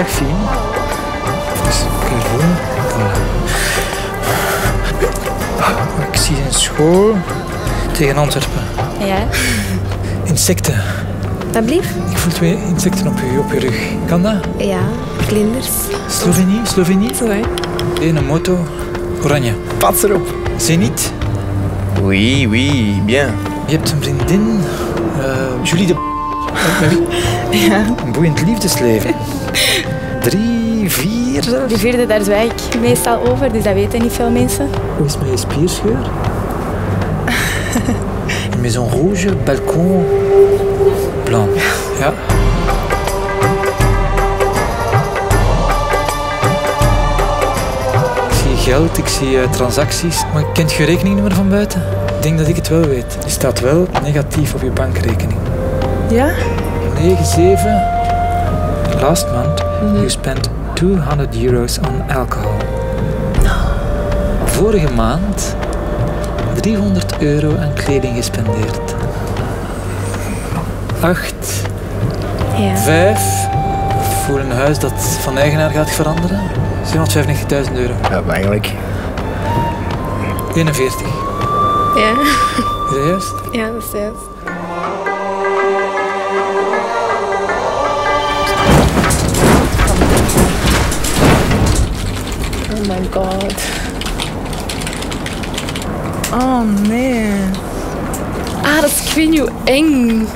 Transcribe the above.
dag zien. Dus ik gewoon. Ik zie een school tegen Antwerpen. Ja. Insecten. Dat blieft? Ik voel twee insecten op je rug. Kan dat? Ja, vlinders. Slovenie, Slovenie. Sorry. Een motto. Oranje. Pas erop. Zenit. Oui, oui, bien. Je hebt een vriendin, Julie de Boer. Ja. Een boeiend liefdesleven. 3, 4 zelfs. Die vierde, daar zwijg ik meestal over, dus dat weten niet veel mensen. Hoe is mijn spierscheur? Maison rouge, balcon, blanc. Ja. Ik zie geld, ik zie transacties, maar ik ken je rekeningnummer van buiten. Ik denk dat ik het wel weet. Je staat wel negatief op je bankrekening. Ja? 9, 7. Last month, you spent €200 on alcohol. No. Vorige maand €300 aan kleding gespendeerd. 8. Ja. 5. Voor een huis dat van eigenaar gaat veranderen. €795.000. Ja, eigenlijk. 41. Ja. Is dat juist? Ja, dat is juist. Oh my god. Oh nee. Ah, dat is, ik vind je eng.